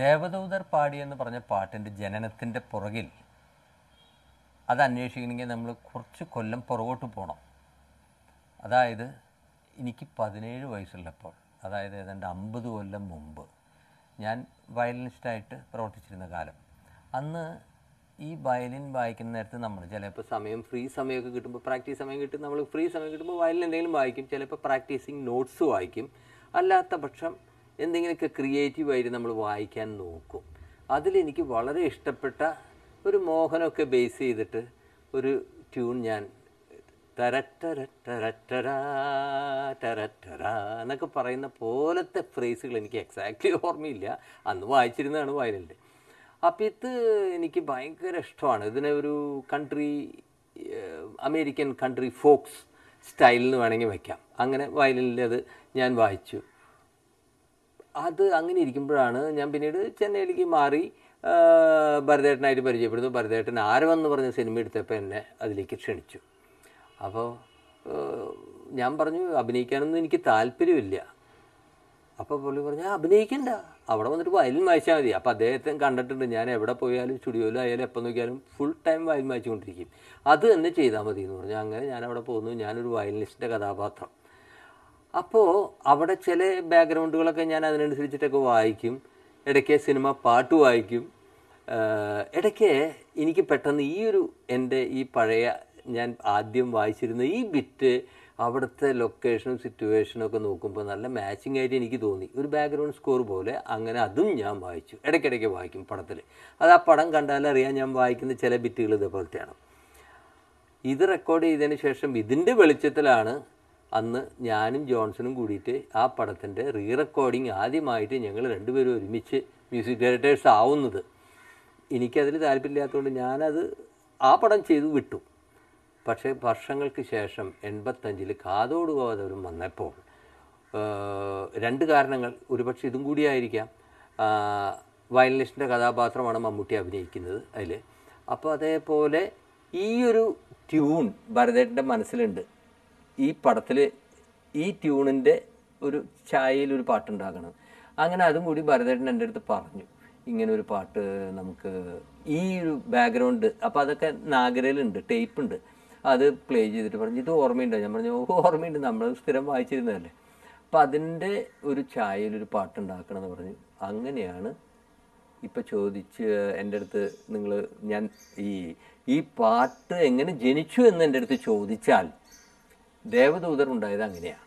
ദേവദൂതർ പാടി എന്ന് പറഞ്ഞ പാട്ടിൻ്റെ ജനനത്തിൻ്റെ പുറകിൽ അത് അന്വേഷിക്കണമെങ്കിൽ നമ്മൾ കുറച്ച് കൊല്ലം പുറകോട്ട് പോകണം. അതായത് എനിക്ക് 17 വയസ്സുള്ളപ്പോൾ, അതായത് ഏതാണ്ട് 50 കൊല്ലം മുമ്പ് ഞാൻ വയലിനിസ്റ്റായിട്ട് പ്രവർത്തിച്ചിരുന്ന കാലം, അന്ന് ഈ വയലിൻ വായിക്കുന്ന നേരത്ത് നമ്മൾ ചിലപ്പോൾ സമയം ഫ്രീ സമയമൊക്കെ കിട്ടുമ്പോൾ പ്രാക്ടീസ് സമയം കിട്ടും, നമ്മൾ ഫ്രീ സമയം കിട്ടുമ്പോൾ വയലിൻ എന്തെങ്കിലും വായിക്കും, ചിലപ്പോൾ പ്രാക്ടീസിങ് നോട്ട്സ് വായിക്കും, അല്ലാത്ത പക്ഷം എന്തെങ്കിലുമൊക്കെ ക്രിയേറ്റീവായിട്ട് നമ്മൾ വായിക്കാൻ നോക്കും. അതിലെനിക്ക് വളരെ ഇഷ്ടപ്പെട്ട ഒരു മോഹനമൊക്കെ ബേസ് ചെയ്തിട്ട് ഒരു ട്യൂൺ ഞാൻ ടരട്ടര ടരട്ടര ടരട്ടര എന്നൊക്കെ പറയുന്ന പോലത്തെ ഫ്രേസുകൾ എനിക്ക് എക്സാക്ട്ലി ഓർമ്മയില്ല, അന്ന് വായിച്ചിരുന്നതാണ് വയലിൻ്റെ. അപ്പം ഇത് എനിക്ക് ഭയങ്കര ഇഷ്ടമാണ്. ഇതിനെ ഒരു കൺട്രി അമേരിക്കൻ കൺട്രി ഫോക്സ് സ്റ്റൈലിന് വേണമെങ്കിൽ വയ്ക്കാം. അങ്ങനെ വയലിനിൽ അത് ഞാൻ വായിച്ചു. അത് അങ്ങനെ ഇരിക്കുമ്പോഴാണ് ഞാൻ പിന്നീട് ചെന്നൈയിലേക്ക് മാറി ഭരതേട്ടനായിട്ട് പരിചയപ്പെടുന്നു. ഭരതേട്ടൻ ആരവെന്ന് പറഞ്ഞ സിനിമ എടുത്തപ്പോൾ എന്നെ അതിലേക്ക് ക്ഷണിച്ചു. അപ്പോൾ ഞാൻ പറഞ്ഞു അഭിനയിക്കാനൊന്നും എനിക്ക് താല്പര്യമില്ല. അപ്പോൾ പുള്ളി പറഞ്ഞാൽ അഭിനയിക്കണ്ട, അവിടെ വന്നിട്ട് വയലിൻ വായിച്ചാൽ മതി. അപ്പോൾ അദ്ദേഹത്തെ കണ്ടിട്ടുണ്ട്, ഞാൻ എവിടെ പോയാലും സ്റ്റുഡിയോയിലും ആയാലും എപ്പോൾ നോക്കിയാലും ഫുൾ ടൈം വയലിൻ വായിച്ചുകൊണ്ടിരിക്കും, അത് തന്നെ ചെയ്താൽ മതി എന്ന് പറഞ്ഞാൽ അങ്ങനെ ഞാൻ അവിടെ പോകുന്നു. ഞാനൊരു വയലിനിസ്റ്റിൻ്റെ കഥാപാത്രം. അപ്പോൾ അവിടെ ചില ബാക്ക്ഗ്രൗണ്ടുകളൊക്കെ ഞാൻ അതിനനുസരിച്ചിട്ടൊക്കെ വായിക്കും, ഇടയ്ക്ക് സിനിമ പാട്ട് വായിക്കും, ഇടയ്ക്ക് എനിക്ക് പെട്ടെന്ന് ഈ ഒരു എൻ്റെ ഈ പഴയ ഞാൻ ആദ്യം വായിച്ചിരുന്ന ഈ ബിറ്റ് അവിടുത്തെ ലൊക്കേഷനും സിറ്റുവേഷനും ഒക്കെ നോക്കുമ്പോൾ നല്ല മാച്ചിങ് ആയിട്ട് എനിക്ക് തോന്നി, ഒരു ബാക്ക്ഗ്രൗണ്ട് സ്കോർ പോലെ. അങ്ങനെ അതും ഞാൻ വായിച്ചു, ഇടയ്ക്കിടയ്ക്ക് വായിക്കും പടത്തിൽ. അത് ആ പടം കണ്ടാലറിയാം ഞാൻ വായിക്കുന്ന ചില ബിറ്റുകൾ ഇതേപോലത്തെയാണ്. ഇത് റെക്കോർഡ് ചെയ്തതിന് ശേഷം ഇതിൻ്റെ വെളിച്ചത്തിലാണ് അന്ന് ഞാനും ജോൺസണും കൂടിയിട്ട് ആ പടത്തിൻ്റെ റീ റെക്കോർഡിങ് ആദ്യമായിട്ട് ഞങ്ങൾ രണ്ടുപേരും ഒരുമിച്ച് മ്യൂസിക് ഡയറക്ടേഴ്സ് ആവുന്നത്. എനിക്കതിൽ താല്പര്യമില്ലാത്തതുകൊണ്ട് ഞാനത് ആ പടം ചെയ്തു വിട്ടു. പക്ഷേ വർഷങ്ങൾക്ക് ശേഷം 85-ൽ കാതോടുകാതവരും വന്നപ്പോൾ രണ്ട് കാരണങ്ങൾ, ഒരുപക്ഷെ ഇതും കൂടിയായിരിക്കാം, വയലിനിസ്റ്റിൻ്റെ കഥാപാത്രമാണ് മമ്മൂട്ടി അഭിനയിക്കുന്നത് അതിൽ. അപ്പോൾ അതേപോലെ ഈ ഒരു ട്യൂൺ ഭരതേട്ടൻ്റെ മനസ്സിലുണ്ട്, ഈ പടത്തിൽ ഈ ട്യൂണിൻ്റെ ഒരു ഛായയിലൊരു പാട്ടുണ്ടാക്കണം. അങ്ങനെ അതും കൂടി ഭരതേട്ടൻ എൻ്റെ അടുത്ത് പറഞ്ഞു, ഇങ്ങനൊരു പാട്ട് നമുക്ക് ഈ ഒരു ബാക്ക്ഗ്രൗണ്ട്, അപ്പോൾ അതൊക്കെ നാഗരയിലുണ്ട്, ടേപ്പുണ്ട്, അത് പ്ലേ ചെയ്തിട്ട് പറഞ്ഞു ഇത് ഓർമ്മയുണ്ടോ? ഞാൻ പറഞ്ഞു ഓർമ്മയുണ്ട്, നമ്മൾ സ്ഥിരം വായിച്ചിരുന്നതല്ലേ. അപ്പം അതിൻ്റെ ഒരു ഛായയിലൊരു പാട്ടുണ്ടാക്കണം എന്ന് പറഞ്ഞു. അങ്ങനെയാണ് ഇപ്പം ചോദിച്ച് എൻ്റെ അടുത്ത് നിങ്ങൾ ഞാൻ ഈ പാട്ട് എങ്ങനെ ജനിച്ചു എന്ന് എൻ്റെ അടുത്ത് ചോദിച്ചാൽ ദേവദൂതർ ഉണ്ടായത് അങ്ങനെയാണ്.